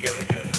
together good.